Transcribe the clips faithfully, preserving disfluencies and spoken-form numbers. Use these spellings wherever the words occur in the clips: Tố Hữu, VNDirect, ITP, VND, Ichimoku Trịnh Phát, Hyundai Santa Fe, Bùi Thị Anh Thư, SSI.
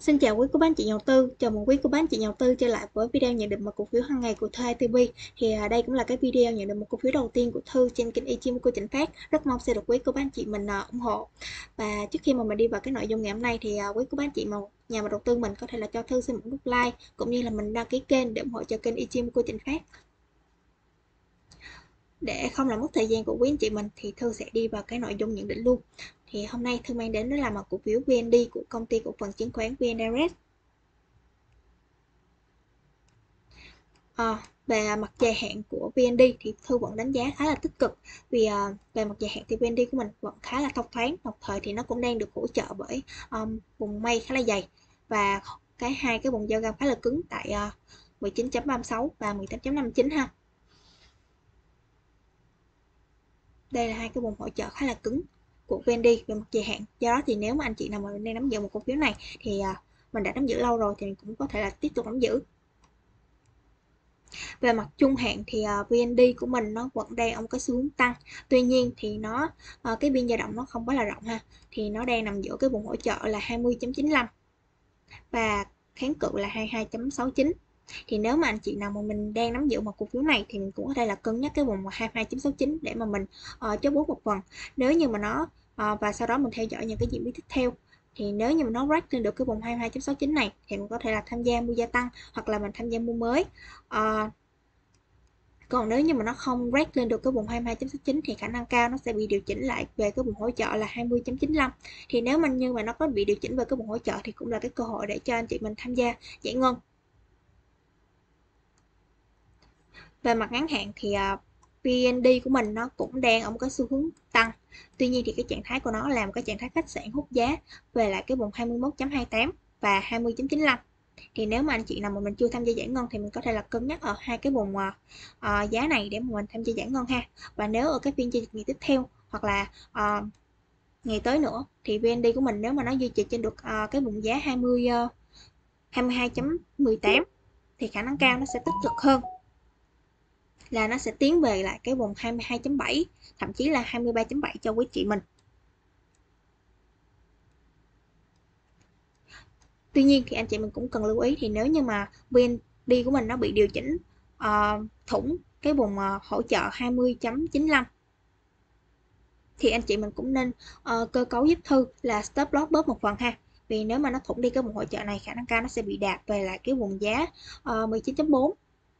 Xin chào quý cô bác anh chị nhà đầu tư, chào mừng quý cô bác anh chị nhà đầu tư trở lại với video nhận định một cổ phiếu hàng ngày của Thư i tê pê. Thì à, đây cũng là cái video nhận định một cổ phiếu đầu tiên của Thư trên kênh Ichimoku Trịnh Phát. Rất mong sẽ được quý cô bác anh chị mình à, ủng hộ. Và trước khi mà mình đi vào cái nội dung ngày hôm nay thì à, quý cô bác anh chị mà nhà mà đầu tư mình có thể là cho Thư xin một nút like cũng như là mình đăng ký kênh để ủng hộ cho kênh Ichimoku Trịnh Phát. Để không làm mất thời gian của quý anh chị mình thì Thư sẽ đi vào cái nội dung nhận định luôn. Thì hôm nay Thư mang đến đó là một cổ phiếu vê en đê của công ty cổ phần chứng khoán VNDirect. À, về mặt dài hạn của vê en đê thì Thư vẫn đánh giá khá là tích cực, vì về mặt dài hạn thì vê en đê của mình vẫn khá là thông thoáng, đồng thời thì nó cũng đang được hỗ trợ bởi um, vùng mây khá là dày và cái hai cái vùng giao găm khá là cứng tại uh, mười chín chấm ba mươi sáu và mười tám chấm năm mươi chín ha. Đây là hai cái vùng hỗ trợ khá là cứng của vê en đê về mặt dài hạn. Do đó thì nếu mà anh chị nào mà đang nắm giữ một cổ phiếu này thì mình đã nắm giữ lâu rồi thì mình cũng có thể là tiếp tục nắm giữ. Về mặt trung hạn thì vê en đê của mình nó vẫn đang ông có xu hướng tăng. Tuy nhiên thì nó cái biên dao động nó không quá là rộng ha. Thì nó đang nằm giữa cái vùng hỗ trợ là hai mươi chấm chín lăm và kháng cự là hai mươi hai chấm sáu chín. Thì nếu mà anh chị nào mà mình đang nắm giữ một cổ phiếu này thì mình cũng có thể là cân nhắc cái vùng hai mươi hai chấm sáu chín để mà mình uh, chốt bút một phần. Nếu như mà nó uh, và sau đó mình theo dõi những cái diễn biến tiếp theo, thì nếu như mà nó break lên được cái vùng hai mươi hai chấm sáu chín này thì mình có thể là tham gia mua gia tăng hoặc là mình tham gia mua mới. Uh, còn nếu như mà nó không break lên được cái vùng hai mươi hai chấm sáu chín thì khả năng cao nó sẽ bị điều chỉnh lại về cái vùng hỗ trợ là hai mươi chấm chín lăm. Thì nếu mình như mà nó có bị điều chỉnh về cái vùng hỗ trợ thì cũng là cái cơ hội để cho anh chị mình tham gia giải ngân. Về mặt ngắn hạn thì uh, vê en đê của mình nó cũng đang ở một cái xu hướng tăng. Tuy nhiên thì cái trạng thái của nó là một cái trạng thái khách sạn hút giá về lại cái vùng hai mươi mốt chấm hai tám và hai mươi chấm chín lăm. Thì nếu mà anh chị nào mà mình chưa tham gia giải ngân thì mình có thể là cân nhắc ở hai cái vùng uh, uh, giá này để mà mình tham gia giải ngân ha. Và nếu ở cái phiên giao dịch ngày tiếp theo hoặc là uh, ngày tới nữa thì vê en đê của mình nếu mà nó duy trì trên được uh, cái vùng giá hai mươi hai chấm mười tám thì khả năng cao nó sẽ tích cực hơn, là nó sẽ tiến về lại cái vùng hai mươi hai chấm bảy, thậm chí là hai mươi ba chấm bảy cho quý chị mình. Tuy nhiên thì anh chị mình cũng cần lưu ý, thì nếu như mà vê en đê của mình nó bị điều chỉnh uh, thủng cái vùng uh, hỗ trợ hai mươi chấm chín lăm thì anh chị mình cũng nên uh, cơ cấu giúp Thư là stop loss bớt một phần ha. Vì nếu mà nó thủng đi cái vùng hỗ trợ này, khả năng cao nó sẽ bị đạp về lại cái vùng giá uh, mười chín chấm bốn,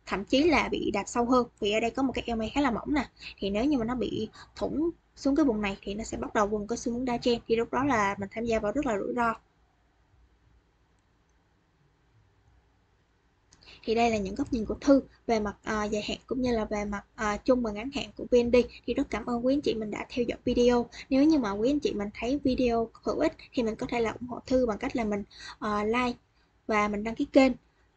thậm chí là bị đạp sâu hơn, vì ở đây có một cái em a khá là mỏng nè. Thì nếu như mà nó bị thủng xuống cái vùng này thì nó sẽ bắt đầu vùng có xu hướng đa trend, thì lúc đó là mình tham gia vào rất là rủi ro. Thì đây là những góc nhìn của Thư về mặt à, dài hạn cũng như là về mặt à, chung và ngắn hạn của vê en đê. Thì rất cảm ơn quý anh chị mình đã theo dõi video. Nếu như mà quý anh chị mình thấy video hữu ích thì mình có thể là ủng hộ Thư bằng cách là mình à, like và mình đăng ký kênh.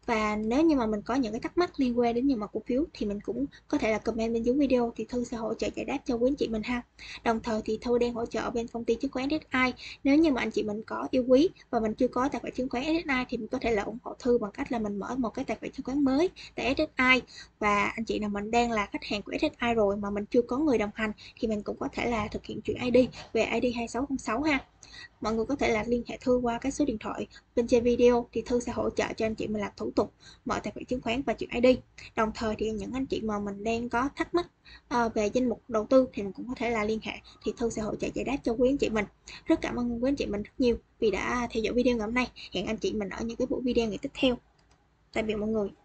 Và nếu như mà mình có những cái thắc mắc liên quan đến những mặt cổ phiếu thì mình cũng có thể là comment bên dưới video, thì Thư sẽ hỗ trợ giải đáp cho quý anh chị mình ha. Đồng thời thì Thư đang hỗ trợ bên công ty chứng khoán ét ét i. Nếu như mà anh chị mình có yêu quý và mình chưa có tài khoản chứng khoán ét ét i thì mình có thể là ủng hộ Thư bằng cách là mình mở một cái tài khoản chứng khoán mới tại ét ét i. Và anh chị nào mình đang là khách hàng của ét ét i rồi mà mình chưa có người đồng hành thì mình cũng có thể là thực hiện chuyển i đê về i đê hai sáu không sáu ha. Mọi người có thể là liên hệ Thư qua cái số điện thoại bên trên video, thì Thư sẽ hỗ trợ cho anh chị mình làm thủ tục mở tài khoản chứng khoán và chuyển i đê. Đồng thời thì những anh chị mà mình đang có thắc mắc về danh mục đầu tư thì mình cũng có thể là liên hệ, thì Thư sẽ hỗ trợ giải đáp cho quý anh chị mình. Rất cảm ơn quý anh chị mình rất nhiều vì đã theo dõi video ngày hôm nay. Hẹn anh chị mình ở những cái buổi video ngày tiếp theo. Tạm biệt mọi người.